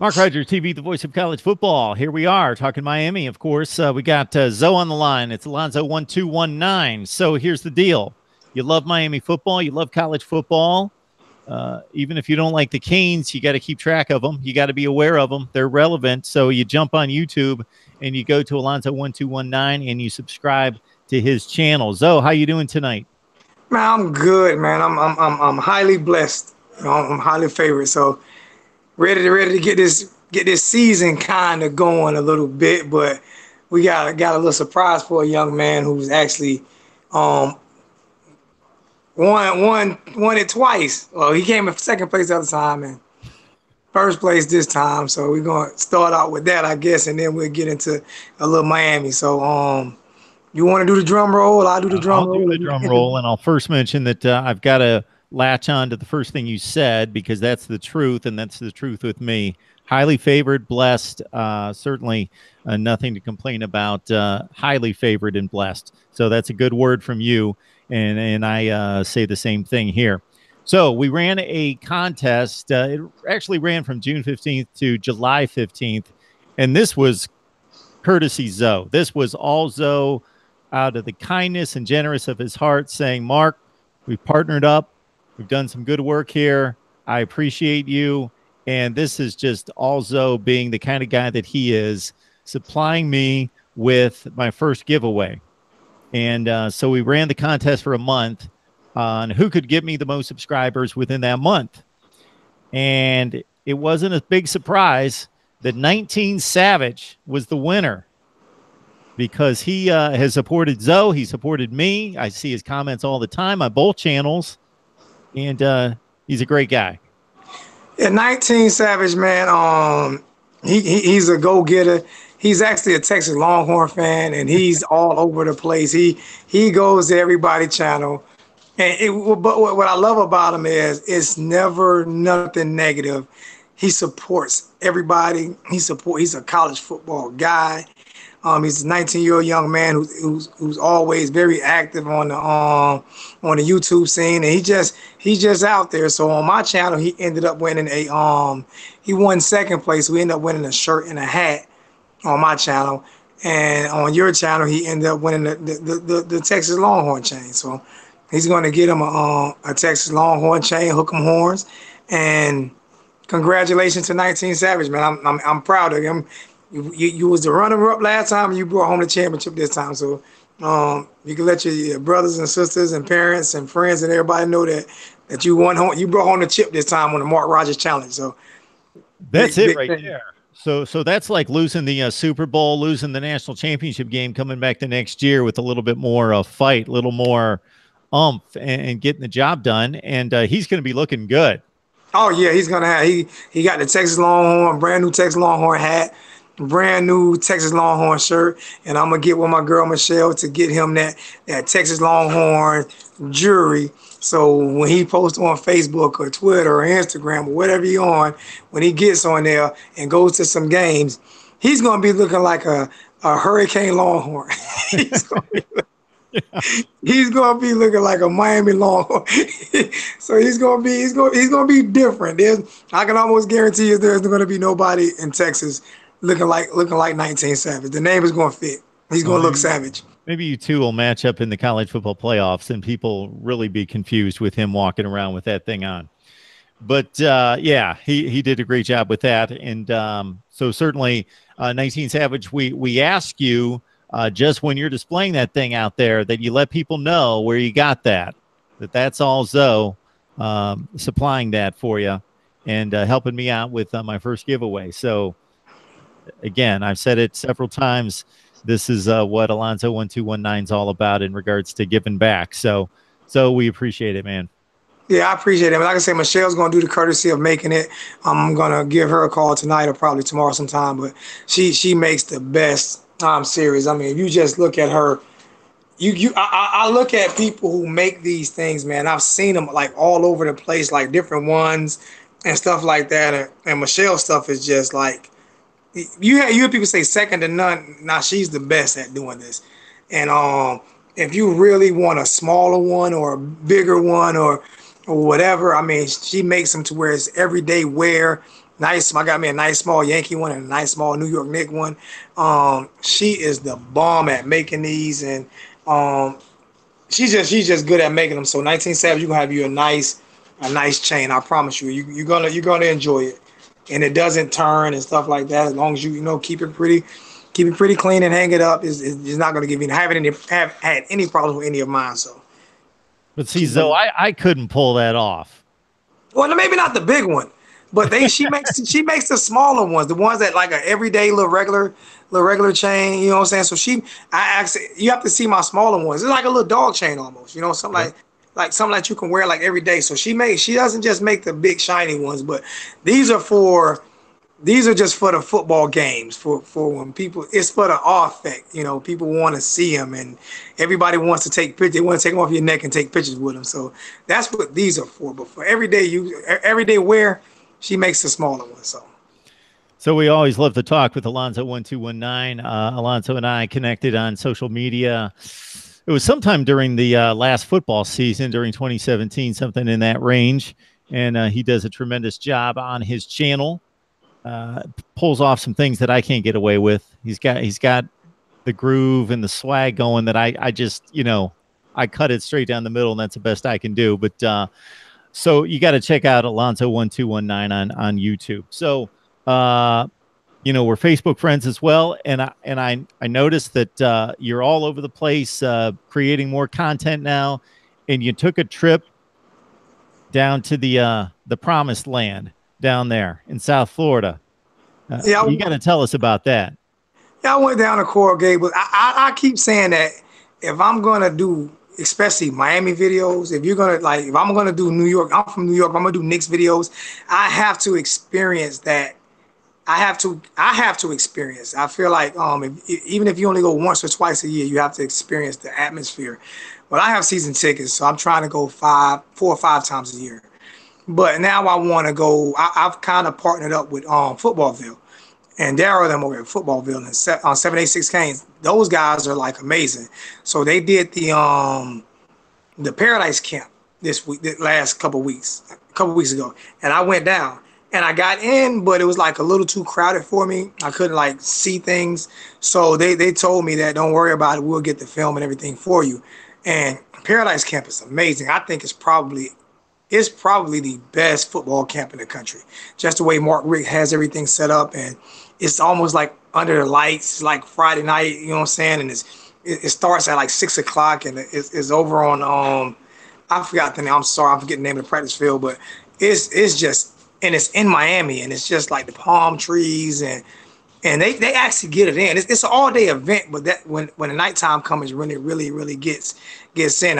Mark Rogers, TV, the voice of college football. Here we are talking Miami, of course. We got Zoe on the line. It's Alonzo1219. So here's the deal. You love Miami football. You love college football. Even if you don't like the Canes, you got to keep track of them. You got to be aware of them. They're relevant. So you jump on YouTube and you go to Alonzo1219 and you subscribe to his channel. Zoe, how you doing tonight? Man, I'm good, man. I'm highly blessed. You know, I'm highly favored. So ready to get this season kind of going a little bit, but we got a little surprise for a young man who's actually won it twice. Well, he came in second place the other time and first place this time. So we're gonna start out with that, I guess, and then we'll get into a little Miami. So you want to do the drum roll? I'll do the drum roll. I'll do the drum roll, and I'll first mention that I've got to latch on to the first thing you said, because that's the truth, and that's the truth with me. Highly favored, blessed, certainly nothing to complain about, highly favored and blessed. So that's a good word from you, and I say the same thing here. So we ran a contest. It actually ran from June 15th to July 15th, and this was courtesy Zoe. This was all Zoe out of the kindness and generous of his heart, saying, Mark, we've partnered up. We've done some good work here. I appreciate you. And this is just also being the kind of guy that he is, supplying me with my first giveaway. And so we ran the contest for a month on who could get me the most subscribers within that month. And it wasn't a big surprise that 19 Savage was the winner, because he has supported Zoe. He supported me. I see his comments all the time on both channels. And he's a great guy. Yeah, 19 Savage, man. He's a go-getter. He's actually a Texas Longhorn fan, and he's all over the place. He goes to everybody's channel. But what I love about him is it's never nothing negative. He supports everybody. He's a college football guy. He's a 19-year-old young man who's always very active on the YouTube scene, and he's just out there. So on my channel, he ended up winning he won second place. We ended up winning a shirt and a hat on my channel, and on your channel, he ended up winning the Texas Longhorn chain. So he's going to get him a Texas Longhorn chain, hook 'em horns, and congratulations to 19 Savage, man. I'm proud of him. You was the runner-up last time, and you brought home the championship this time. So you can let your brothers and sisters and parents and friends and everybody know that you won home. You brought home the chip this time on the Mark Rogers Challenge. So that's big, it right big there. So that's like losing the Super Bowl, losing the national championship game, coming back the next year with a little bit more fight, a little more oomph, and getting the job done. And he's going to be looking good. Oh yeah, he's going to have. He got the Texas Longhorn, brand new Texas Longhorn hat. Brand new Texas Longhorn shirt, and I'm gonna get with my girl Michelle to get him that Texas Longhorn jewelry. So when he posts on Facebook or Twitter or Instagram or whatever he on, when he gets on there and goes to some games, he's gonna be looking like a Hurricane Longhorn. He's gonna be looking like a Miami Longhorn. So he's gonna be different. I can almost guarantee you there's gonna be nobody in Texas looking like 19 Savage. The name is going to fit. He's going to look savage. Maybe you two will match up in the college football playoffs, and people really be confused with him walking around with that thing on. But yeah, he did a great job with that. And so certainly, 19 Savage, we ask you just when you're displaying that thing out there that you let people know where you got that's all Zoe supplying that for you and helping me out with my first giveaway. So. Again, I've said it several times. This is what Alonzo1219 is all about in regards to giving back. So we appreciate it, man. Yeah, I appreciate it. Like I say, Michelle's going to do the courtesy of making it. I'm going to give her a call tonight or probably tomorrow sometime. But she makes the best. I'm serious. I mean, if you just look at her, I look at people who make these things, man. I've seen them like all over the place, like different ones and stuff like that. And Michelle's stuff is just like. You hear people say second to none. Now she's the best at doing this. And if you really want a smaller one or a bigger one or whatever, I mean, she makes them to where it's everyday wear. Nice. I got me a nice small Yankee one and a nice small New York Knicks one. She is the bomb at making these, and she's just good at making them. So 19 Savage, you gonna have you a nice chain. I promise you. You're gonna enjoy it, and it doesn't turn and stuff like that. As long as you keep it pretty clean and hang it up. It's not gonna give you have had any problems with any of mine. So. But see, Zoe, I couldn't pull that off. Well, maybe not the big one. But she makes the smaller ones, the ones that like an everyday little regular chain. You know what I'm saying? So you have to see my smaller ones. It's like a little dog chain almost. You know, something like something that you can wear like every day. So she doesn't just make the big shiny ones, but these are just for the football games for when people. It's for the affect. You know, people want to see them, and everybody wants to take pictures. They want to take them off your neck and take pictures with them. So that's what these are for. But for everyday wear. She makes the smaller one, so we always love to talk with Alonzo1219. Alonzo and I connected on social media. It was sometime during the last football season, during 2017, something in that range, and he does a tremendous job on his channel. Pulls off some things that I can't get away with. He's got the groove and the swag going that I just, I cut it straight down the middle, and that's the best I can do. But so you got to check out Alonzo1219 on YouTube. So, we're Facebook friends as well. And I noticed that you're all over the place creating more content now. And you took a trip down to the promised land down there in South Florida. You got to tell us about that. Yeah, I went down to Coral Gables. I keep saying that if I'm going to do especially Miami videos, if I'm going to do New York, I'm from New York, I'm going to do Knicks videos, I have to experience that. I have to experience. I feel like even if you only go once or twice a year, you have to experience the atmosphere. Well, I have season tickets, so I'm trying to go 4 or 5 times a year. But now I want to go, I've kind of partnered up with Footballville. And Darryl them over at Footballville and on 786 Canes, those guys are like amazing. So they did the Paradise Camp this week, the last couple weeks ago, and I went down and I got in, but it was like a little too crowded for me. I couldn't like see things, so they told me that don't worry about it, we'll get the film and everything for you. And Paradise Camp is amazing. I think it's probably the best football camp in the country. Just the way Mark Richt has everything set up, and it's almost like under the lights, like Friday night, you know what I'm saying? And it starts at like 6 o'clock, and it's over on, I forgot the name, I'm sorry, I'm forgetting the name of the practice field, but it's in Miami, and it's just like the palm trees, and they actually get it in. It's an all day event, but that when the nighttime comes, when it really, really gets in,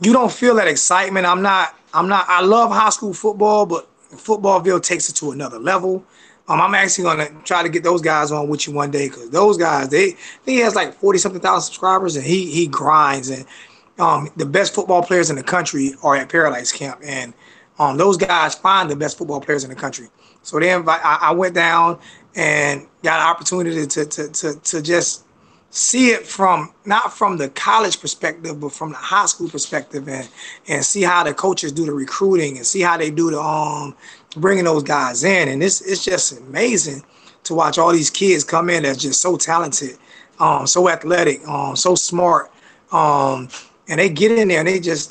you don't feel that excitement. I love high school football, but Footballville takes it to another level. I'm actually gonna try to get those guys on with you one day, because those guys, he has like 40-something thousand subscribers, and he grinds, and the best football players in the country are at Paradise Camp, and those guys find the best football players in the country. So then I went down and got an opportunity to just see it from, not from the college perspective, but from the high school perspective, and see how the coaches do the recruiting, and see how they do the bringing those guys in. And it's just amazing to watch all these kids come in that's just so talented, so athletic, so smart, and they get in there and they're just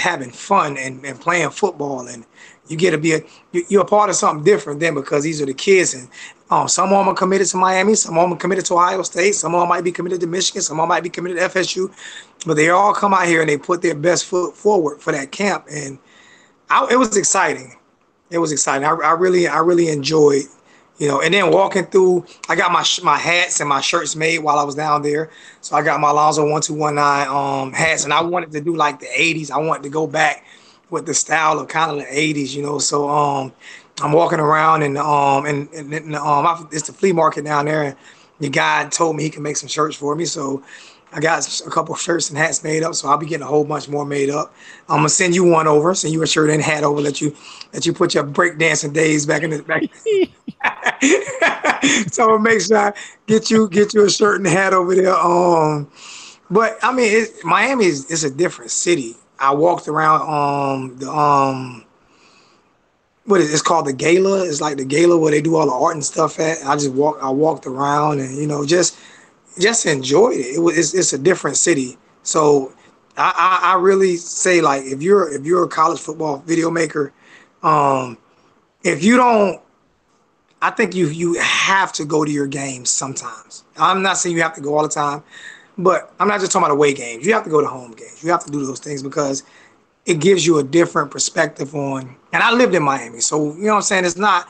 having fun and playing football. And you get to be you're a part of something different then, because these are the kids, and some of them are committed to Miami, some of them are committed to Ohio State, some of them might be committed to Michigan, some of them might be committed to FSU, but they all come out here and they put their best foot forward for that camp, and it was exciting. It was exciting. I really enjoyed, and then walking through, I got my hats and my shirts made while I was down there, so I got my Alonzo1219 hats, and I wanted to do like the 80s. I wanted to go back with the style of kind of the 80s, So I'm walking around and it's the flea market down there, and the guy told me he can make some shirts for me. So I got a couple of shirts and hats made up. So I'll be getting a whole bunch more made up. I'm gonna send you one over, send you a shirt and hat over, let you put your breakdancing days back in the back. So make sure I get you a shirt and hat over there. But I mean, Miami is a different city. I walked around what is it? It's called the gala. It's like the gala where they do all the art and stuff at. I walked around and, you know, just enjoyed it. It's a different city. So I really say, like, if you're a college football video maker, if you don't, I think you have to go to your games sometimes. I'm not saying you have to go all the time, but I'm not just talking about away games. You have to go to home games. You have to do those things because it gives you a different perspective on, and I lived in Miami, so you know what I'm saying? It's not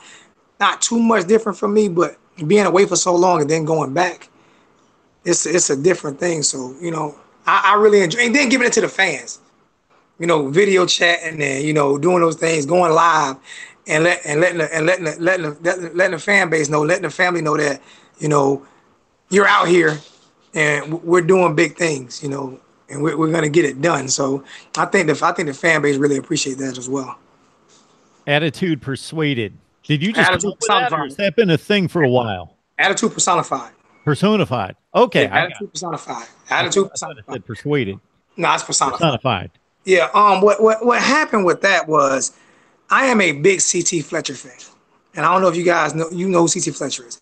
too much different for me, but being away for so long and then going back, it's a different thing. So, you know, I really enjoy, and then giving it to the fans, you know, video chat and then, you know, doing those things, going live and letting the fan base know, letting the family know that, you know, you're out here and we're doing big things, you know, and we're going to get it done. So I think the fan base really appreciate that as well. Attitude persuaded. Did you just attitude personified? Has that been a thing for a while? Attitude personified. Personified. Okay. Yeah, attitude personified. Attitude personified. I said persuaded. No, it's personified. Personified. Yeah. What happened with that was, I am a big C.T. Fletcher fan, and I don't know if you guys know. You know who C.T. Fletcher is,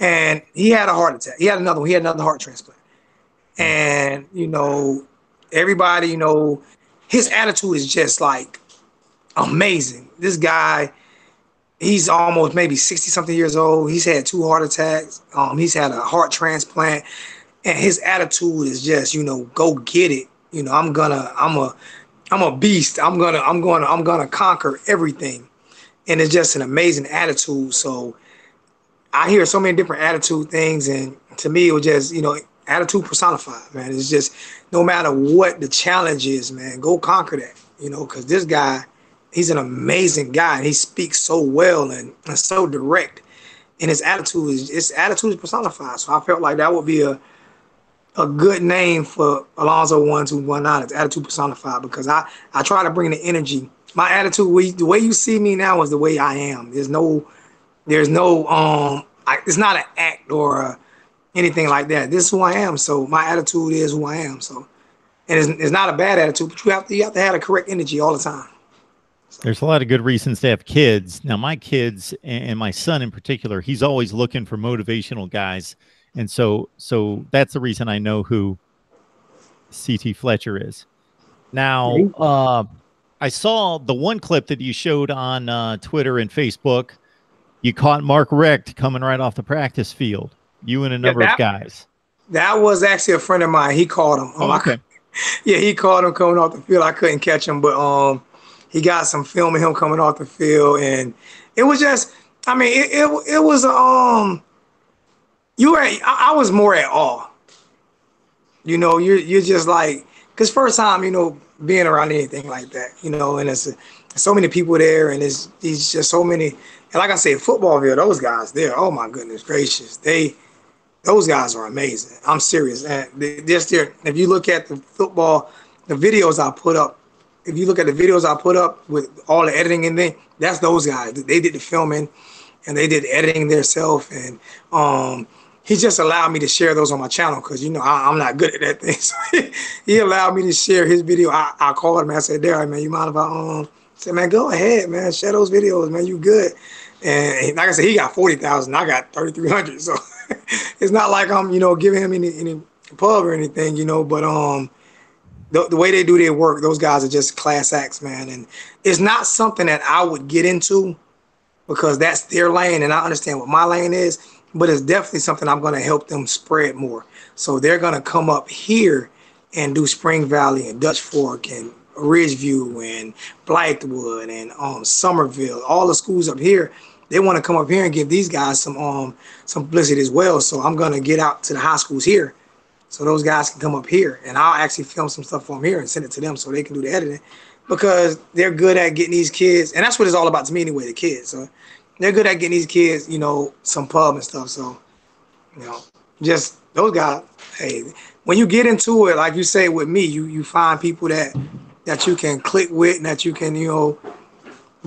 and he had a heart attack. He had another one. He had another heart transplant, and you know, everybody, you know, his attitude is just like amazing. This guy, he's almost maybe 60-something years old. He's had 2 heart attacks. He's had a heart transplant, and his attitude is just, you know, go get it. You know, I'm a beast. I'm gonna conquer everything, and it's just an amazing attitude. So I hear so many different attitude things, and to me, it was just, you know, attitude personified, man. It's just no matter what the challenge is, man, go conquer that. You know, because this guy, he's an amazing guy, and he speaks so well and so direct, and his attitude is personified. So I felt like that would be a good name for Alonzo1219. It's attitude personified, because I try to bring the energy. My attitude, the way you see me now is the way I am. It's not an act or anything like that. This is who I am. So my attitude is who I am. So, and it's not a bad attitude, but you have to have the correct energy all the time. So. There's a lot of good reasons to have kids. Now, my kids and my son in particular, he's always looking for motivational guys. And so that's the reason I know who C.T. Fletcher is. Now, I saw the one clip that you showed on Twitter and Facebook. You caught Mark Richt coming right off the practice field. You and a number of guys. That was actually a friend of mine. He called him. Okay. Yeah, he called him coming off the field. I couldn't catch him, but he got some film of him coming off the field, and it was just, I mean, it was I was more at awe. You know, you're just like, because first time, you know, being around anything like that, you know, and it's so many people there, and it's just so many. And like I said, Footballville, those guys there, oh my goodness gracious, those guys are amazing. I'm serious. And if you look at the videos I put up, if you look at the videos I put up with all the editing and thing, that's those guys. They did the filming, and they did editing themselves, and he just allowed me to share those on my channel, because, you know, I'm not good at that thing. So he allowed me to share his video. I called him. I said, Darryl, man, you mind if I said, man, go ahead, man. Share those videos, man. You good. And like I said, he got 40,000. I got 3,300. So it's not like I'm, you know, giving him any pub or anything, you know. But the way they do their work, those guys are just class acts, man. And it's not something that I would get into, because that's their lane, and I understand what my lane is. But it's definitely something I'm going to help them spread more. So they're going to come up here and do Spring Valley and Dutch Fork and Ridgeview and Blythewood and Somerville. All the schools up here, they want to come up here and give these guys some publicity as well. So I'm going to get out to the high schools here, so those guys can come up here, and I'll actually film some stuff from here and send it to them so they can do the editing, because they're good at getting these kids, and that's what it's all about to me anyway, the kids. So they're good at getting these kids, you know, some pub and stuff. So, you know, just those guys, hey, when you get into it, like you say with me, you find people that you can click with and that you can, you know,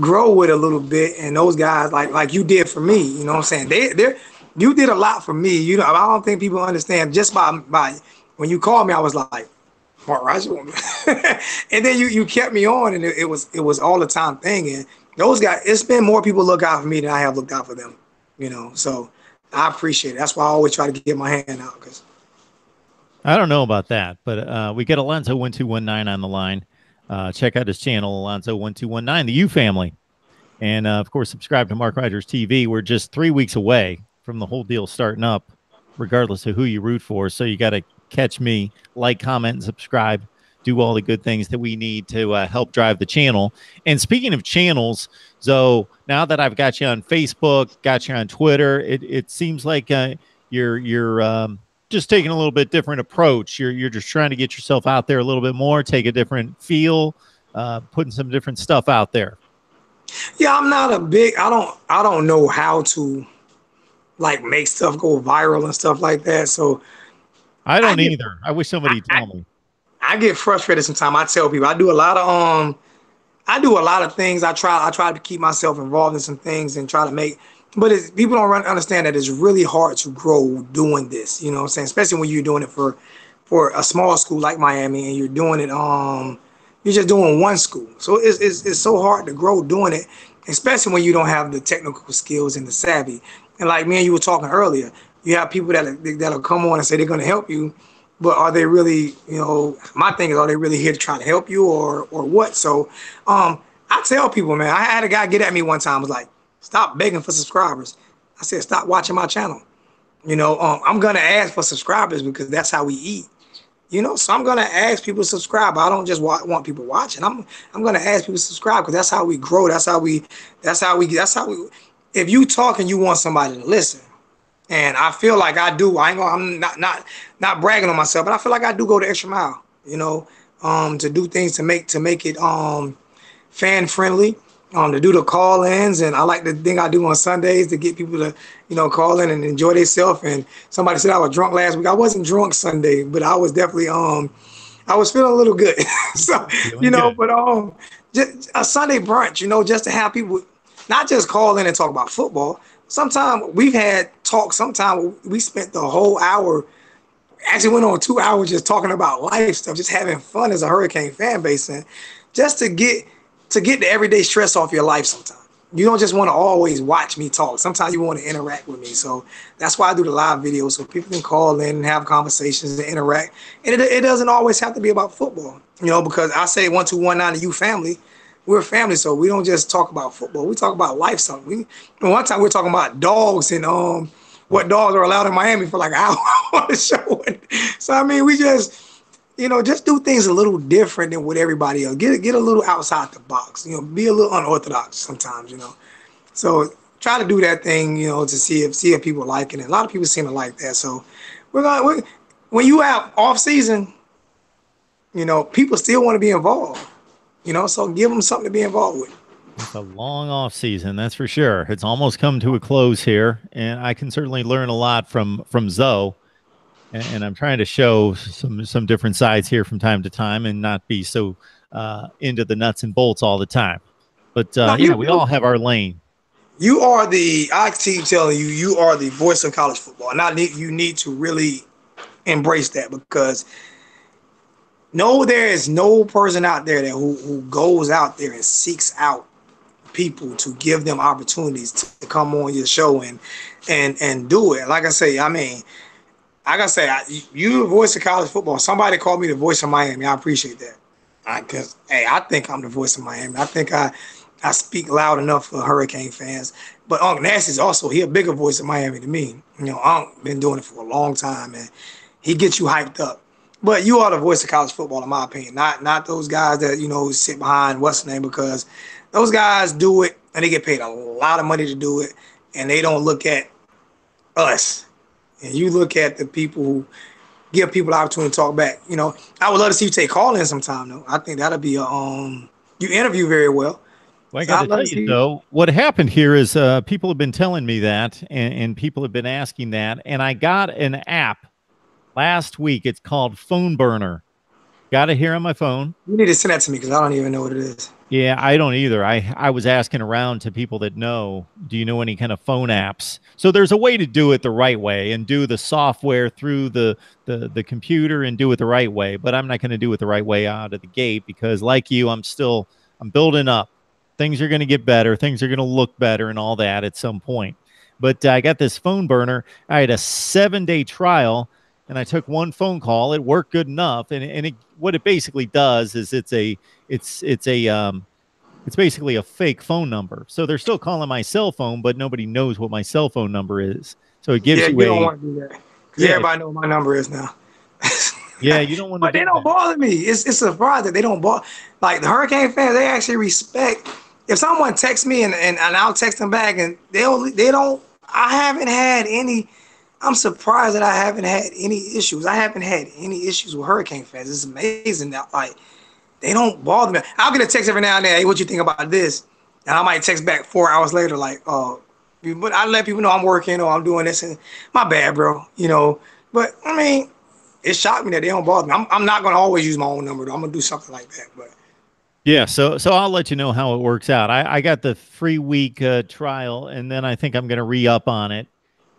grow with a little bit. And those guys, like you did for me, you know what I'm saying? You did a lot for me. You know, I don't think people understand, just by when you called me, I was like, Mark Rogers. And then you kept me on, and it was all the time thing, and those guys, it's been more people look out for me than I have looked out for them, you know. So I appreciate it. That's why I always try to get my hand out. Because I don't know about that, but we get Alonzo1219 on the line. Check out his channel, Alonzo1219, the U Family. And, of course, subscribe to Mark Rogers TV. We're just 3 weeks away from the whole deal starting up, regardless of who you root for. So you got to catch me, like, comment, and subscribe. Do all the good things that we need to help drive the channel. And speaking of channels, so now that I've got you on Facebook, got you on Twitter, it seems like you're just taking a little bit different approach. You're just trying to get yourself out there a little bit more, take a different feel, putting some different stuff out there. Yeah, I'm not a big, I don't know how to like make stuff go viral and stuff like that. So I don't either. I wish somebody told me. I get frustrated sometimes. I tell people I do a lot of things. I try to keep myself involved in some things and try to make, but it's, people don't understand that it's really hard to grow doing this. You know what I'm saying? Especially when you're doing it for a small school like Miami, and you're doing it you're just doing one school. So it's so hard to grow doing it, especially when you don't have the technical skills and the savvy. And like me and you were talking earlier, you have people that'll come on and say they're going to help you. But are they really, you know, my thing is, are they really here to try to help you or what? So I tell people, man, I had a guy get at me one time, was like, stop begging for subscribers. I said, stop watching my channel. You know, I'm going to ask for subscribers because that's how we eat. You know, so I'm going to ask people to subscribe. I don't just want people watching. I'm going to ask people to subscribe because that's how we grow. That's how we, if you talk and you want somebody to listen. And I feel like I do. I'm not bragging on myself, but I feel like I do go the extra mile, you know, to do things to make it fan friendly, to do the call ins, and I like the thing I do on Sundays to get people to, you know, call in and enjoy themselves. And somebody said I was drunk last week. I wasn't drunk Sunday, but I was definitely I was feeling a little good. So you know, good. But just a Sunday brunch, you know, just to have people not just call in and talk about football. Sometimes we've had talks. Sometimes we spent the whole hour, actually went on 2 hours just talking about life stuff, just having fun as a Hurricane fan base, and just to get the everyday stress off your life. Sometimes you don't just want to always watch me talk. Sometimes you want to interact with me. So that's why I do the live videos, so people can call in and have conversations and interact. And it doesn't always have to be about football, you know, because I say 1219 to you family. We're a family, so we don't just talk about football. We talk about life. Something. One time we were talking about dogs and what dogs are allowed in Miami for like an hour on the show. So I mean, we just, you know, just do things a little different than what everybody else. Get a little outside the box. You know, be a little unorthodox sometimes. You know, so try to do that thing. You know, to see if people like it. And a lot of people seem to like that. So we're when you have off season, you know, people still want to be involved. You know, so give them something to be involved with. It's a long off season, that's for sure. It's almost come to a close here, and I can certainly learn a lot from Zoe. And I'm trying to show some different sides here from time to time, and not be so into the nuts and bolts all the time. But yeah, we all have our lane. You are the. I keep telling you, you are the voice of college football, and you need to really embrace that because. No, there is no person out there that who goes out there and seeks out people to give them opportunities to come on your show and do it. Like I say, I mean, like I say, you're the voice of college football. Somebody called me the voice of Miami. I appreciate that. Because, hey, I think I'm the voice of Miami. I think I speak loud enough for Hurricane fans. But Uncle Nass is also, he a bigger voice of Miami to me. You know, Uncle been doing it for a long time, and he gets you hyped up. But you are the voice of college football, in my opinion. Not those guys that, you know, sit behind what's the name, because those guys do it and they get paid a lot of money to do it, and they don't look at us. And you look at the people who give people the opportunity to talk back. You know, I would love to see you take call in sometime though. I think that'll be a you interview very well. Well, I got to tell you, though, what happened here is people have been telling me that, and people have been asking that, and I got an app. Last week, it's called Phone Burner. Got it here on my phone. You need to send that to me because I don't even know what it is. Yeah, I don't either. I was asking around to people that know, do you know any kind of phone apps? So there's a way to do it the right way and do the software through the computer and do it the right way. But I'm not going to do it the right way out of the gate because, like you, I'm building up. Things are going to get better. Things are going to look better and all that at some point. But I got this phone burner. I had a 7-day trial, and I took one phone call. It worked good enough. And what it basically does is it's basically a fake phone number. So they're still calling my cell phone, but nobody knows what my cell phone number is. So it gives you don't want to do that. Yeah, everybody knows what my number is now. Yeah, you don't want to. But they don't bother me. It's a surprise that they don't bother. Like the Hurricane fans, they actually respect. If someone texts me and I'll text them back, and they don't. I haven't had any. I'm surprised that I haven't had any issues. I haven't had any issues with Hurricane fans. It's amazing that like they don't bother me. I'll get a text every now and then. Hey, what you think about this? And I might text back 4 hours later, like, oh, but I let people know I'm working or I'm doing this. And my bad, bro. You know. But I mean, it shocked me that they don't bother me. I'm not going to always use my own number, though. I'm going to do something like that. But yeah, so I'll let you know how it works out. I got the free week trial, and then I think I'm going to re-up on it,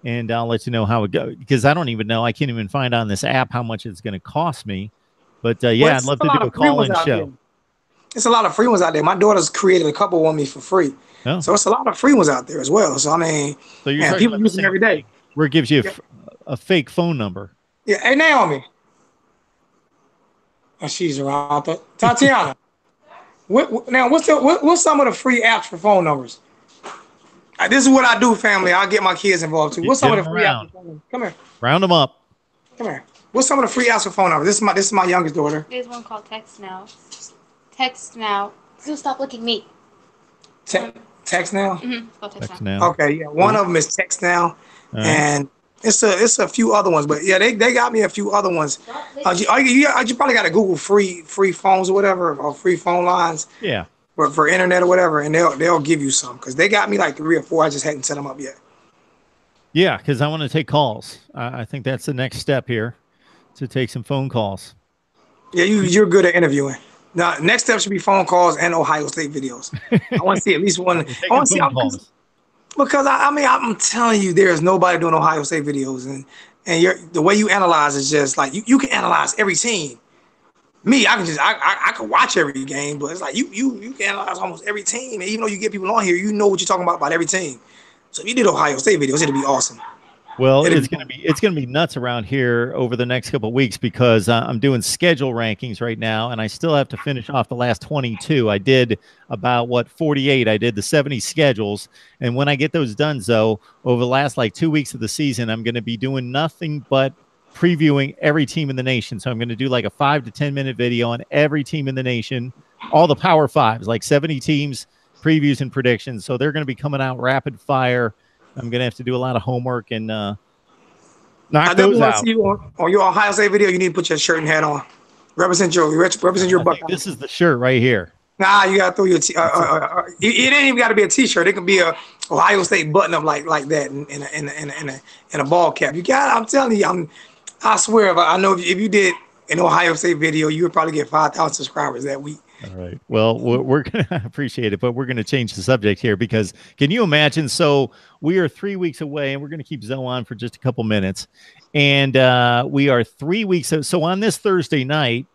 and I'll let you know how it goes because I don't even know. I can't even find on this app how much it's going to cost me. But, yeah, I'd love to do a call-in show. It's a lot of free ones out there. My daughter's created a couple on me for free. Oh. So it's a lot of free ones out there as well. So, I mean, so people use it every day. Where it gives you a fake phone number. Yeah, hey, Naomi. Oh, she's around. Tatiana. what's some of the free apps for phone numbers? This is what I do, family. I'll get my kids involved, too. What's some of the free apps for phone numbers? Come here. Round them up. Come here. What's some of the free apps for phone numbers? This is my youngest daughter. There's one called Text Now. Text Now. So stop looking at me. Text Now? Mm-hmm. It's called Text Now. Okay, yeah. One of them is Text Now. And... It's a few other ones, but yeah, they got me a few other ones. You probably got to Google free phones or whatever, or free phone lines. Yeah, for internet or whatever, and they'll give you some because they got me like 3 or 4. I just hadn't set them up yet. Yeah, because I want to take calls. I think that's the next step here, to take some phone calls. Yeah, you're good at interviewing. Now, next step should be phone calls and Ohio State videos. I want to see at least one. I want to see calls. Because, I mean, I'm telling you, there's nobody doing Ohio State videos. And the way you analyze is just like, you can analyze every team. Me, I can just, I can watch every game, but it's like you can analyze almost every team. And even though you get people on here, you know what you're talking about every team. So if you did Ohio State videos, it'd be awesome. Well, it's gonna be nuts around here over the next couple of weeks because I'm doing schedule rankings right now, and I still have to finish off the last 22. I did about 48. I did the 70 schedules, and when I get those done, though, over the last like 2 weeks of the season, I'm gonna be doing nothing but previewing every team in the nation. So I'm gonna do like a 5 to 10 minute video on every team in the nation, all the Power Fives, like 70 teams, previews and predictions. So they're gonna be coming out rapid fire. I'm going to have to do a lot of homework and knock those out. See you on your Ohio State video, you need to put your shirt and hat on. Represent your bucket. This is the shirt right here. Nah, you got to throw your it ain't even got to be a T-shirt. It can be a Ohio State button-up like that and a ball cap. You got. I'm telling you, I swear, I know if you did an Ohio State video, you would probably get 5,000 subscribers that week. All right. Well, we're going to appreciate it, but we're going to change the subject here because can you imagine? So we are 3 weeks away, and we're going to keep Zoe on for just a couple minutes. And we are 3 weeks. So on this Thursday night,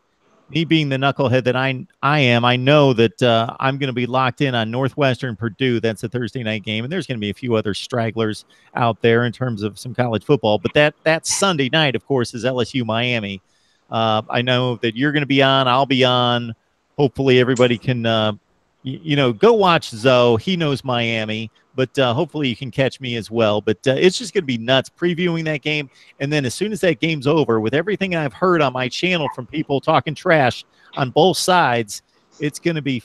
me being the knucklehead that I am, I know that I'm going to be locked in on Northwestern Purdue. That's a Thursday night game. And there's going to be a few other stragglers out there in terms of some college football. But that Sunday night, of course, is LSU Miami. I know that you're going to be on. I'll be on. Hopefully everybody can, go watch Zoe. He knows Miami, but hopefully you can catch me as well. But it's just going to be nuts previewing that game. And then as soon as that game's over, with everything I've heard on my channel from people talking trash on both sides, it's going to be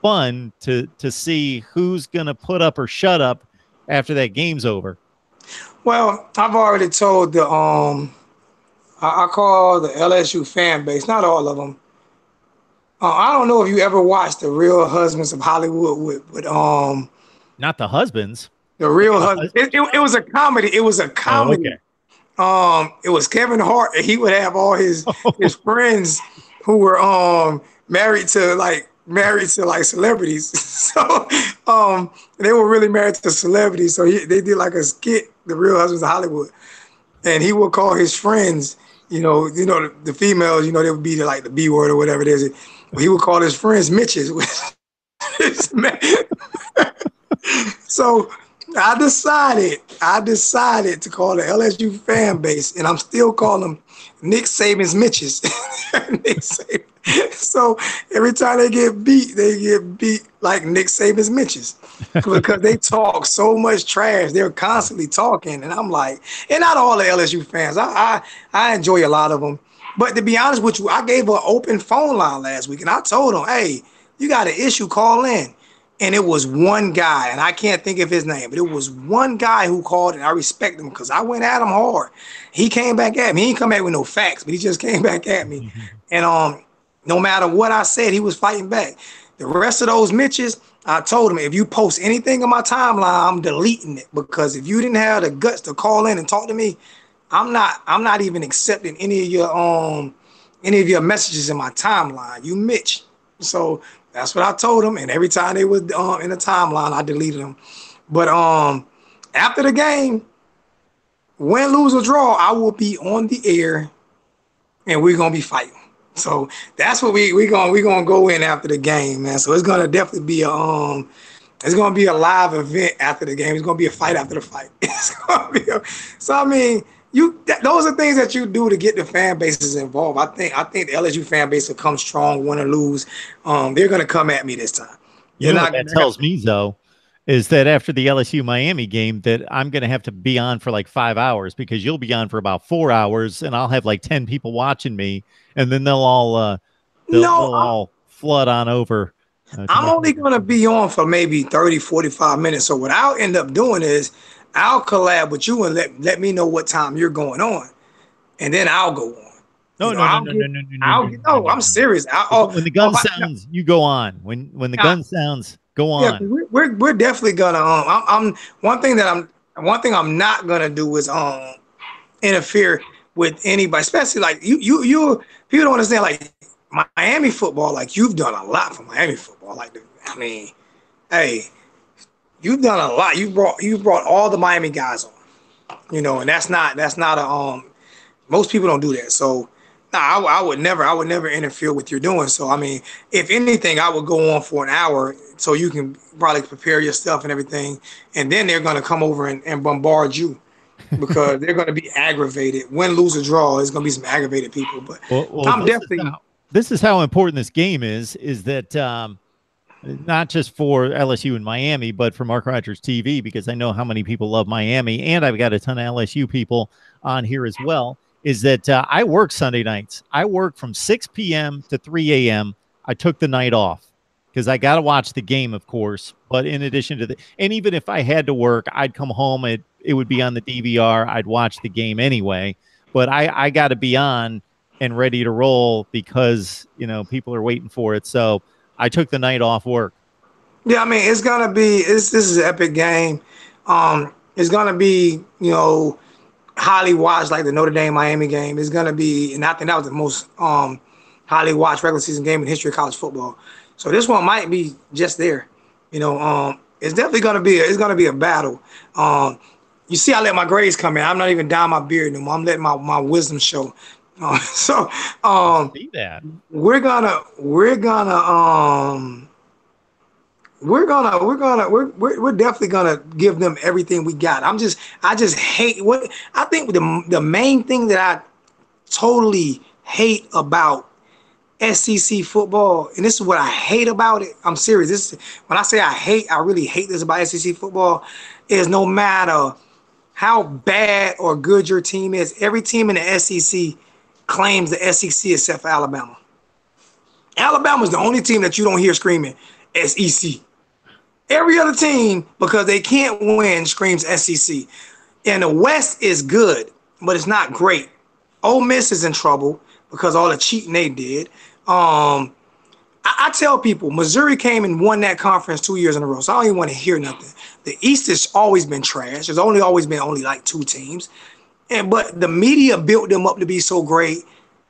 fun to see who's going to put up or shut up after that game's over. Well, I've already told the I call the LSU fan base, not all of them. I don't know if you ever watched The Real Husbands of Hollywood with not the husbands. The Real Husbands. It was a comedy. It was a comedy. Oh, okay. It was Kevin Hart, and he would have all his friends who were married to celebrities. So they were really married to celebrities. So they did like a skit, The Real Husbands of Hollywood, and he would call his friends. You know the females. They would be like the B word or whatever it is. He would call his friends Mitches. So I decided to call the LSU fan base, and I'm still calling them Nick Saban's Mitches. Nick Saban. So every time they get beat like Nick Saban's Mitches because they talk so much trash. They're constantly talking, and I'm like, and not all the LSU fans. I enjoy a lot of them, but to be honest with you, I gave an open phone line last week, and I told them, hey, you got an issue, call in. And it was one guy, and I can't think of his name, but it was one guy who called, and I respect him because I went at him hard. He came back at me. He didn't come back with no facts, but he just came back at me. Mm-hmm. And no matter what I said, he was fighting back. The rest of those Mitches, I told him, if you post anything on my timeline, I'm deleting it, because if you didn't have the guts to call in and talk to me, I'm not even accepting any of your messages in my timeline. You Mitch. So that's what I told them, and every time they was in the timeline, I deleted them. But after the game, win, lose, or draw, I will be on the air, and we're gonna be fighting. So that's what we gonna go in after the game, man. So it's gonna definitely be a live event after the game. It's gonna be a fight after the fight. Those are things that you do to get the fan bases involved. I think the LSU fan base will come strong, win or lose. They're going to come at me this time. What that tells me, though, is that after the LSU-Miami game that I'm going to have to be on for like 5 hours, because you'll be on for about 4 hours, and I'll have like 10 people watching me, and then they'll all flood on over. I'm only going to be on for maybe 30, 45 minutes. So what I'll end up doing is I'll collab with you and let me know what time you're going on, and then I'll go on. No, I'm serious. When the gun sounds, you go on. When the gun sounds, go on. Yeah, we're definitely gonna. One thing I'm not gonna do is interfere with anybody, especially like you people don't understand, like Miami football. Like, you've done a lot for Miami football. Like, I mean, hey. You've done a lot. You brought all the Miami guys on, and that's not a most people don't do that. So I would never interfere with your doing. So I mean, if anything, I would go on for an hour so you can probably prepare yourself and everything, and then they're gonna come over and bombard you because they're gonna be aggravated. Win, lose, or draw, there's gonna be some aggravated people. But this is how important this game is that not just for LSU and Miami, but for Mark Rogers TV, because I know how many people love Miami, and I've got a ton of LSU people on here as well, is that I work Sunday nights. I work from 6 p.m. to 3 a.m. I took the night off because I got to watch the game, of course. But in addition to that, and even if I had to work, I'd come home. It would be on the DVR. I'd watch the game anyway. But I got to be on and ready to roll because, people are waiting for it. So I took the night off work. Yeah, I mean, this is an epic game. It's going to be, highly watched like the Notre Dame-Miami game. It's going to be, and I think that was the most highly watched regular season game in the history of college football. So this one might be just there. It's definitely going to be, a battle. You see, I let my grades come in. I'm not even dyeing my beard anymore. I'm letting my wisdom show. We're definitely gonna give them everything we got. I just hate what I think the main thing that I totally hate about SEC football, and this is what I hate about it. I'm serious. When I say I really hate this about SEC football, is no matter how bad or good your team is, every team in the SEC claims the SEC except for Alabama. Alabama's the only team that you don't hear screaming SEC. Every other team, because they can't win, screams SEC. And the West is good, but it's not great. Ole Miss is in trouble because all the cheating they did. I tell people, Missouri came and won that conference 2 years in a row, so I don't even want to hear nothing. The East has always been trash. There's always been like two teams. But the media built them up to be so great,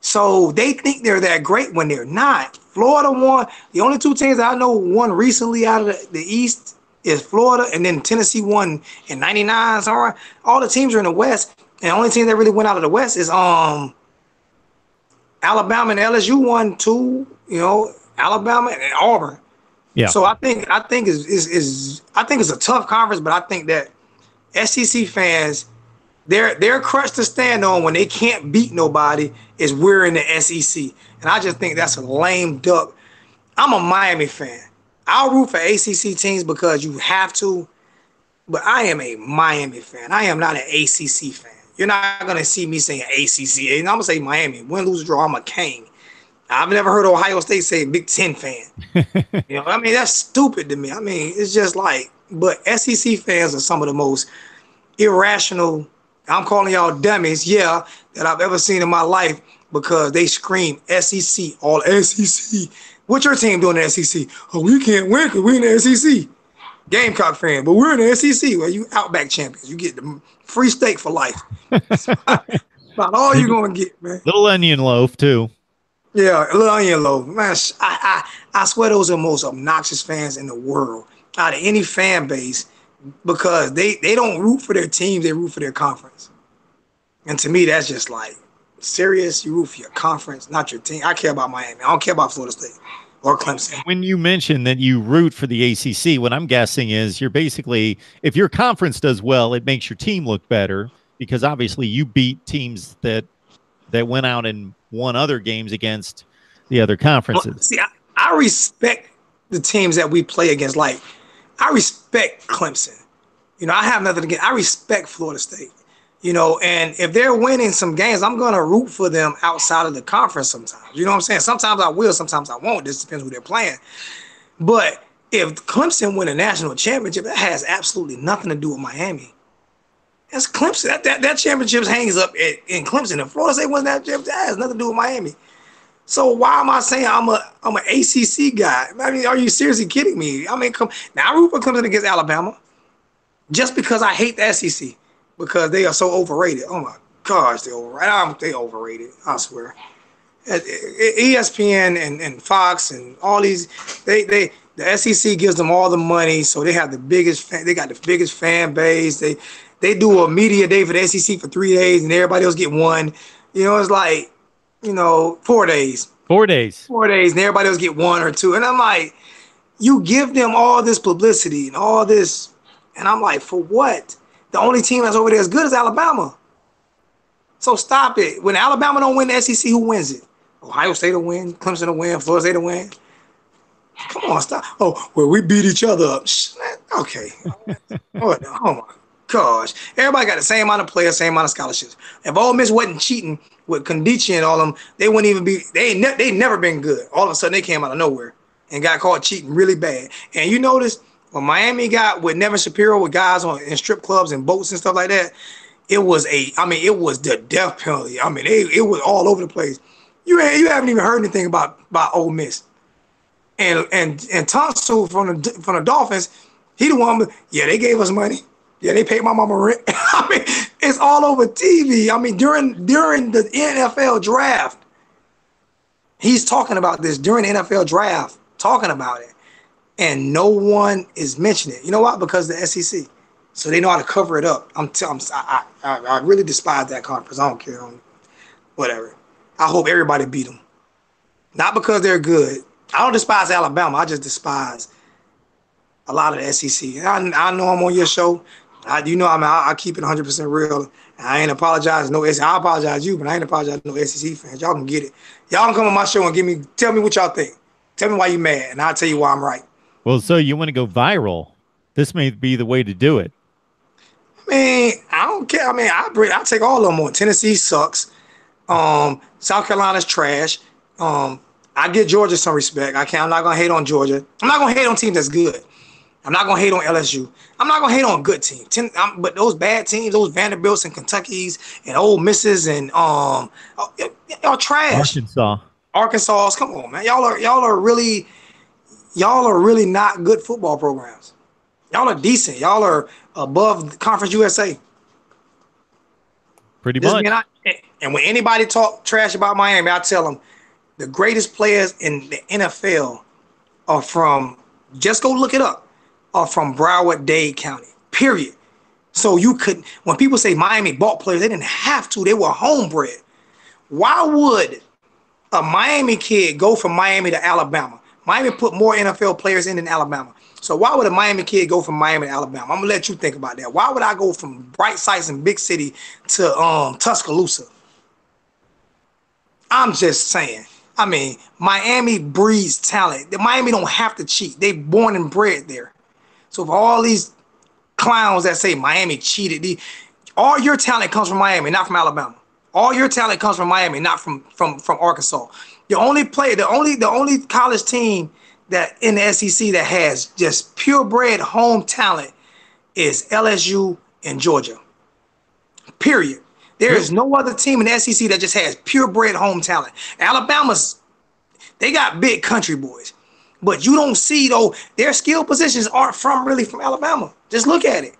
so they think they're that great when they're not. Florida won. The only two teams that I know won recently out of the East is Florida, and then Tennessee won in 99. So all the teams are in the West, and the only team that really went out of the West is Alabama and LSU won two, Alabama and Auburn. Yeah. So I think it's a tough conference, but I think that SEC fans, their crutch to stand on when they can't beat nobody is we're in the SEC, and I just think that's a lame duck. I'm a Miami fan. I'll root for ACC teams because you have to, but I am a Miami fan. I am not an ACC fan. You're not going to see me saying ACC. And I'm going to say Miami. Win, lose, draw, I'm a king. I've never heard Ohio State say Big Ten fan. You know, I mean, that's stupid to me. I mean, it's just like, but SEC fans are some of the most irrational, I'm calling y'all dummies, yeah, that I've ever seen in my life because they scream SEC, all SEC. What's your team doing in the SEC? Oh, we can't win because we're in the SEC. Gamecock fan, but we're in the SEC. Well, you Outback champions. You get the free steak for life. That's about all you're going to get, man. Little onion loaf, too. Yeah, little onion loaf. Man, I swear those are the most obnoxious fans in the world out of any fan base because they don't root for their team. They root for their conference. And to me, that's just like, serious, you root for your conference, not your team. I care about Miami. I don't care about Florida State or Clemson. When you mention that you root for the ACC, what I'm guessing is you're basically, if your conference does well, it makes your team look better because obviously you beat teams that went out and won other games against the other conferences. Well, see, I respect the teams that we play against. Like, I respect Clemson. You know, I have nothing against. I respect Florida State. You know, and if they're winning some games, I'm going to root for them outside of the conference sometimes. You know what I'm saying? Sometimes I will, sometimes I won't. This depends who they're playing. But if Clemson win a national championship, that has absolutely nothing to do with Miami. That's Clemson. That championship hangs up in Clemson. If Florida State wins that championship, that has nothing to do with Miami. So why am I saying I'm an ACC guy? I mean, are you seriously kidding me? I mean, now I root for Clemson against Alabama just because I hate the SEC. Because they are so overrated. Oh my gosh, they're overrated. They overrated. I swear. ESPN and Fox and all these, the SEC gives them all the money, so they have the biggest. They got the biggest fan base. They do a media day for the SEC for 3 days, and everybody else get one. You know, it's like, you know, 4 days. 4 days. 4 days, and everybody else get one or two. And I'm like, you give them all this publicity and all this, and I'm like, for what? The only team that's over there as good as Alabama. So stop it. When Alabama don't win the SEC, who wins it? Ohio State will win. Clemson will win. Florida State will win. Come on, stop. Oh, well, we beat each other up. Okay. Oh, my gosh. Everybody got the same amount of players, same amount of scholarships. If Ole Miss wasn't cheating with Condici and all of them, they wouldn't even be – they never been good. All of a sudden, they came out of nowhere and got caught cheating really bad. And you notice – when Miami got with Nevin Shapiro with guys in strip clubs and boats and stuff like that, it was it was the death penalty. I mean, it was all over the place. You haven't even heard anything about Ole Miss. And Tonso from the Dolphins, he the one. Yeah, they gave us money. Yeah, they paid my mama rent. I mean, it's all over TV. I mean, during the NFL draft, he's talking about this during the NFL draft, talking about it. And no one is mentioning it. You know why? Because the SEC. So they know how to cover it up. I really despise that conference. I don't care. Whatever. I hope everybody beat them. Not because they're good. I don't despise Alabama. I just despise a lot of the SEC. I know I'm on your show. I keep it 100% real. I ain't apologize to no SEC. I apologize to you, but I ain't apologize to no SEC fans. Y'all can get it. Y'all can come on my show and tell me what y'all think. Tell me why you're mad, and I'll tell you why I'm right. Well, so you want to go viral? This may be the way to do it. I mean, I don't care. I mean, I take all of them on. Tennessee sucks. South Carolina's trash. I give Georgia some respect. I'm not gonna hate on Georgia. I'm not gonna hate on teams that's good. I'm not gonna hate on LSU. I'm not gonna hate on good teams. But those bad teams, those Vanderbilts and Kentuckys and Ole Misses and y'all trash. Arkansas, come on, man. Y'all are really not good football programs. Y'all are decent. Y'all are above Conference USA. Pretty much. And when anybody talk trash about Miami, I tell them the greatest players in the NFL are from, just go look it up, are from Broward-Dade County, period. So you could, when people say Miami bought players, they didn't have to. They were homebred. Why would a Miami kid go from Miami to Alabama? Miami put more NFL players in than Alabama. So why would a Miami kid go from Miami to Alabama? I'm gonna let you think about that. Why would I go from bright sights and big city to Tuscaloosa? I'm just saying. I mean, Miami breeds talent. Miami don't have to cheat. They born and bred there. So for all these clowns that say Miami cheated, all your talent comes from Miami, not from Alabama. All your talent comes from Miami, not from Arkansas. The only college team that in the SEC that has just purebred home talent is LSU and Georgia. Period. There is no other team in the SEC that just has purebred home talent. Alabama's, they got big country boys. But you don't see, though, their skill positions aren't really from Alabama. Just look at it.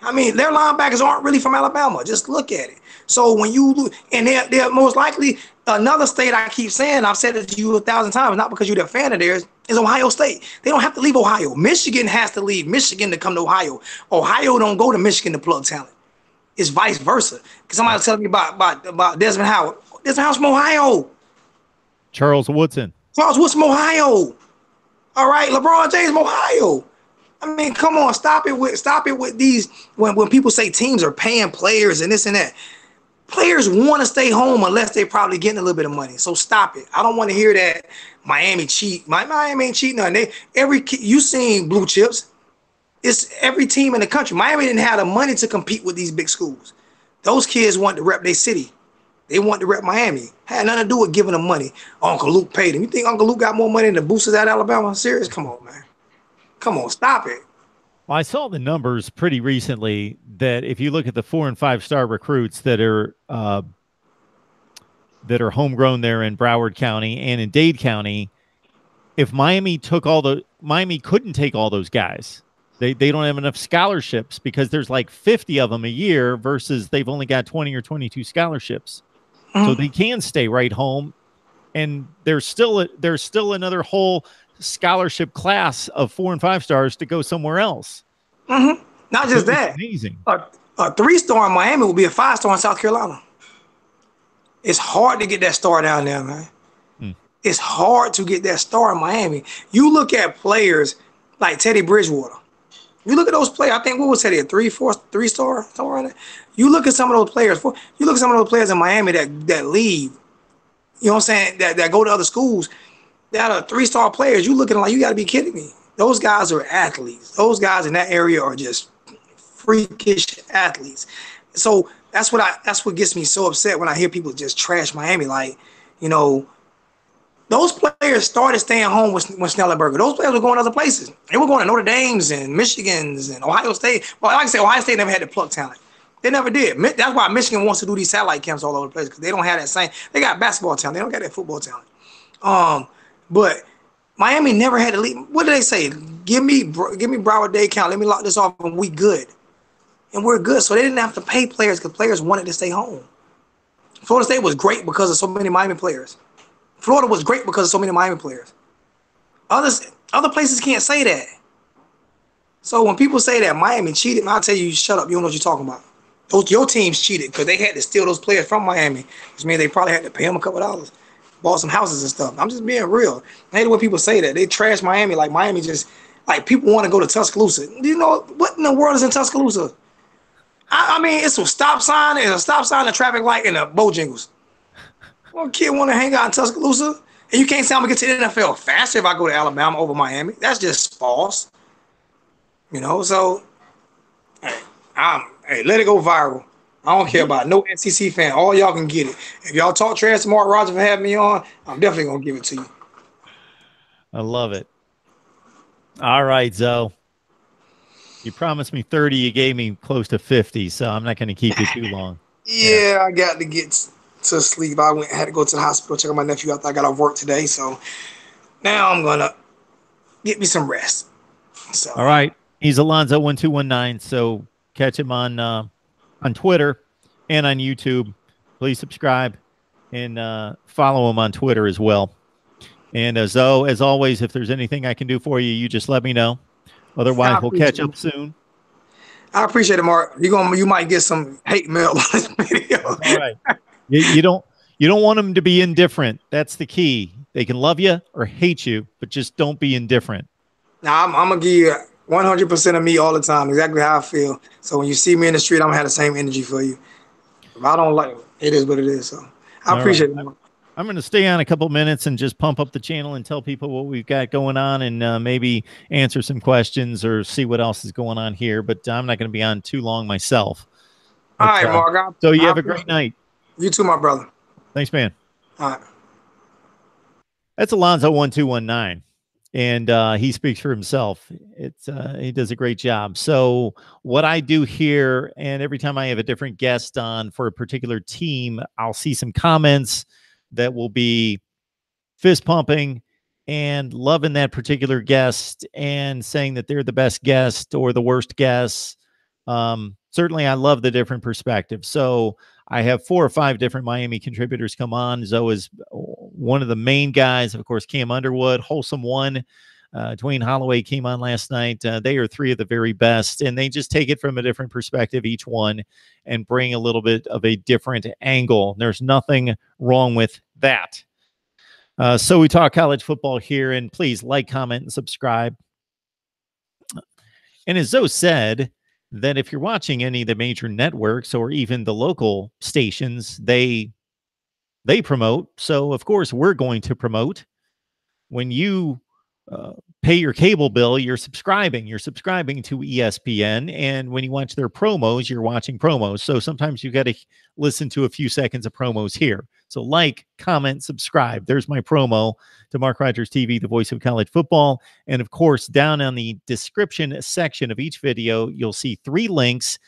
I mean, their linebackers aren't really from Alabama. Just look at it. So when you – and they're most likely another state I keep saying, I've said it to you 1,000 times, not because you're a fan of theirs, is Ohio State. They don't have to leave Ohio. Michigan has to leave Michigan to come to Ohio. Ohio don't go to Michigan to plug talent. It's vice versa. Because somebody was telling me about Desmond Howard. Desmond Howard's from Ohio. Charles Woodson from Ohio. All right, LeBron James from Ohio. I mean, come on, stop it with these when people say teams are paying players and this and that. Players want to stay home unless they're probably getting a little bit of money. So stop it. I don't want to hear that Miami cheat. Miami ain't cheating nothing. You seen blue chips. It's every team in the country. Miami didn't have the money to compete with these big schools. Those kids want to rep their city. They want to rep Miami. Had nothing to do with giving them money. Uncle Luke paid them. You think Uncle Luke got more money than the boosters at Alabama? Serious? Come on, man. Come on, stop it. Well, I saw the numbers pretty recently that if you look at the 4- and 5-star recruits that are homegrown there in Broward County and in Dade County, if Miami couldn't take all those guys. They don't have enough scholarships because there's like 50 of them a year versus they've only got 20 or 22 scholarships. So they can stay right home. And there's still another whole scholarship class of 4- and 5-stars to go somewhere else. Mm-hmm. Not just that. Amazing. A 3-star in Miami will be a 5-star in South Carolina. It's hard to get that star down there, man. It's hard to get that star in Miami. You look at players like Teddy Bridgewater. You look at those players. I think what was Teddy, a 3-star, somewhere around that. You look at some of those players. You look at some of those players in Miami that leave. You know what I'm saying? That go to other schools. That are 3-star players. You looking like you got to be kidding me. Those guys are athletes. Those guys in that area are just freakish athletes. So that's what gets me so upset when I hear people just trash Miami. Like, you know. Those players started staying home with Schnellenberger. Those players were going other places. They were going to Notre Dame's and Michigan's and Ohio State. Well, like I say, Ohio State never had to pluck talent. They never did. That's why Michigan wants to do these satellite camps all over the place because they don't have that same. They got basketball talent. They don't got that football talent. But Miami never had to leave. What do they say? Give me Broward-Dade County. Let me lock this off and we good. And we're good. So they didn't have to pay players because players wanted to stay home. Florida State was great because of so many Miami players. Florida was great because of so many Miami players. Other places can't say that. So when people say that Miami cheated, I'll tell you, shut up. You don't know what you're talking about. Your teams cheated because they had to steal those players from Miami, which means they probably had to pay them a couple dollars, bought some houses and stuff. I'm just being real. I hate when people say that. They trash Miami like Miami just – like people want to go to Tuscaloosa. You know, what in the world is in Tuscaloosa? I mean, it's a stop sign, a traffic light, and a Bojangles. Well, kid want to hang out in Tuscaloosa, and you can't say I'm going to get to the NFL faster if I go to Alabama over Miami. That's just false. You know, so, hey, let it go viral. I don't care about no SEC fan. All y'all can get it. If y'all talk trash to Mark Rogers for having me on, I'm definitely going to give it to you. I love it. All right, Zoe. You promised me 30. You gave me close to 50, so I'm not going to keep you too long. Yeah, I got to get to sleep. I had to go to the hospital, check on my nephew after I got off work today. So now I'm going to get me some rest. So. All right. He's Alonzo1219. So catch him on Twitter and on YouTube. Please subscribe and follow him on Twitter as well. And Zoe, as always, if there's anything I can do for you, you just let me know. Otherwise, we'll catch up soon. I appreciate it, Mark. You might get some hate mail on this video. All right. You don't want them to be indifferent. That's the key. They can love you or hate you, but just don't be indifferent. Now, I'm going to give you 100% of me all the time, exactly how I feel. So when you see me in the street, I'm going to have the same energy for you. If I don't like it, it is what it is. So I appreciate it. I'm going to stay on a couple minutes and just pump up the channel and tell people what we've got going on and maybe answer some questions or see what else is going on here. But I'm not going to be on too long myself. All right, Mark. So you have a great night. You too, my brother. Thanks, man. All right. That's Alonzo1219. And he speaks for himself. He does a great job. So what I do here, and every time I have a different guest on for a particular team, I'll see some comments that will be fist pumping and loving that particular guest and saying that they're the best guest or the worst guest. Certainly I love the different perspectives. So I have 4 or 5 different Miami contributors come on. Zoe is one of the main guys. Of course, Cam Underwood, Wholesome One, Dwayne Holloway came on last night. They are 3 of the very best, and they just take it from a different perspective, each one, and bring a little bit of a different angle. There's nothing wrong with that. So we talk college football here, and please like, comment, and subscribe. And as Zoe said, that if you're watching any of the major networks or even the local stations, they promote. So, of course, we're going to promote. When you pay your cable bill, you're subscribing. You're subscribing to ESPN. And when you watch their promos, you're watching promos. So sometimes you got to listen to a few seconds of promos here. So like, comment, subscribe. There's my promo to Mark Rogers TV, the voice of college football. And of course, down on the description section of each video, you'll see 3 links.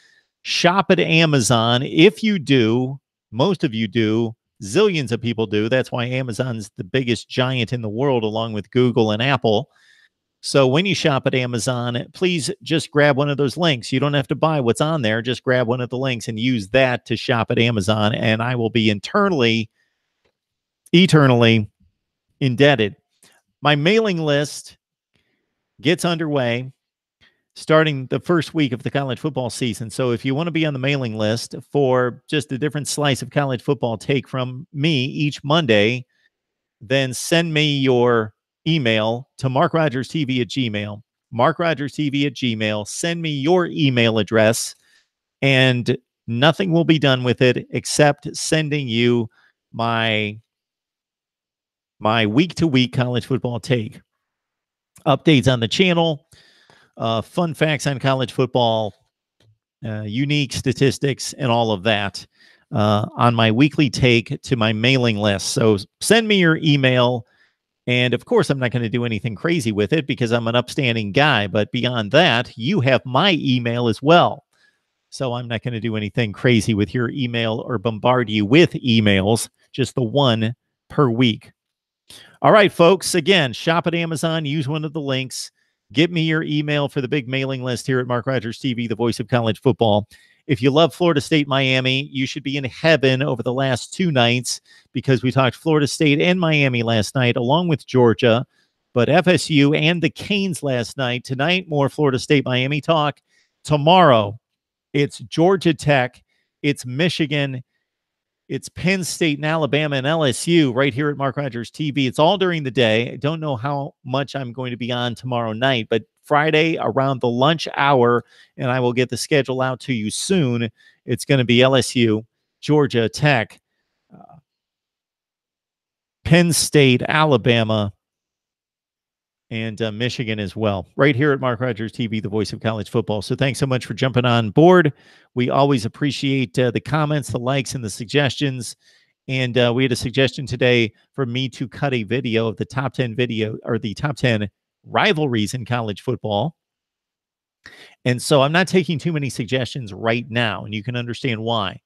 Shop at Amazon. If you do, most of you do, zillions of people do. That's why Amazon's the biggest giant in the world, along with Google and Apple. So when you shop at Amazon, please just grab one of those links. You don't have to buy what's on there. Just grab one of the links and use that to shop at Amazon. And I will be eternally indebted. My mailing list gets underway starting the first week of the college football season. So if you want to be on the mailing list for just a different slice of college football take from me each Monday, then send me your email to markrogerstv@gmail.com. markrogerstv@gmail.com. Send me your email address, and nothing will be done with it except sending you my week-to-week college football take. Updates on the channel, fun facts on college football, unique statistics, and all of that on my weekly take to my mailing list. So send me your email. And of course, I'm not going to do anything crazy with it because I'm an upstanding guy. But beyond that, you have my email as well. So I'm not going to do anything crazy with your email or bombard you with emails, just the one per week. All right, folks, again, shop at Amazon, use one of the links. Get me your email for the big mailing list here at Mark Rogers TV, the voice of college football. If you love Florida State, Miami, you should be in heaven over the last 2 nights because we talked Florida State and Miami last night along with Georgia, but FSU and the Canes last night. Tonight, more Florida State, Miami talk. Tomorrow, it's Georgia Tech, it's Michigan, it's Penn State and Alabama and LSU right here at Mark Rogers TV. It's all during the day. I don't know how much I'm going to be on tomorrow night, but Friday around the lunch hour, and I will get the schedule out to you soon. It's going to be LSU, Georgia Tech, Penn State, Alabama, and Michigan as well, right here at Mark Rogers TV, the voice of college football. So thanks so much for jumping on board. We always appreciate the comments, the likes, and the suggestions. And we had a suggestion today for me to cut a video of the top 10 video or the top 10 rivalries in college football. And so I'm not taking too many suggestions right now, and you can understand why.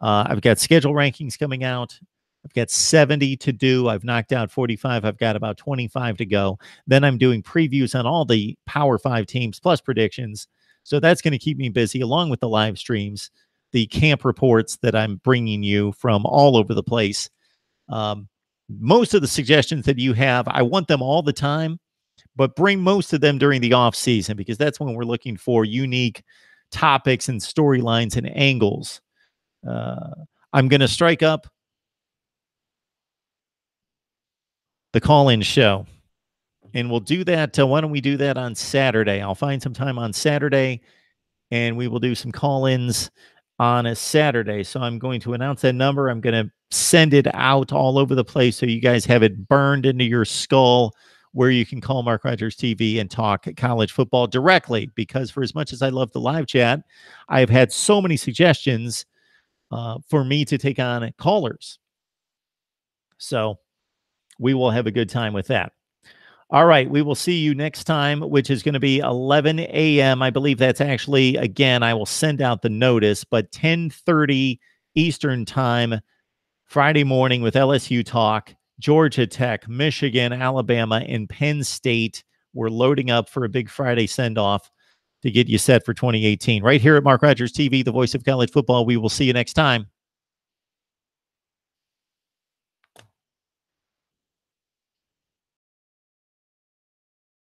I've got schedule rankings coming out. I've got 70 to do. I've knocked out 45. I've got about 25 to go. Then I'm doing previews on all the Power 5 teams plus predictions. So that's going to keep me busy along with the live streams, the camp reports that I'm bringing you from all over the place. Most of the suggestions that you have, I want them all the time, but bring most of them during the off season because that's when we're looking for unique topics and storylines and angles. I'm going to strike up the call-in show. And we'll do that. Why don't we do that on Saturday? I'll find some time on Saturday, and we will do some call-ins on a Saturday. So I'm going to announce that number. I'm going to send it out all over the place so you guys have it burned into your skull where you can call Mark Rogers TV and talk college football directly. Because for as much as I love the live chat, I've had so many suggestions for me to take on callers. So we will have a good time with that. All right, we will see you next time, which is going to be 11 a.m. I believe that's actually, again, I will send out the notice, but 10:30 Eastern time, Friday morning with LSU Talk, Georgia Tech, Michigan, Alabama, and Penn State. We're loading up for a big Friday send-off to get you set for 2018. Right here at Mark Rogers TV, the voice of college football. We will see you next time.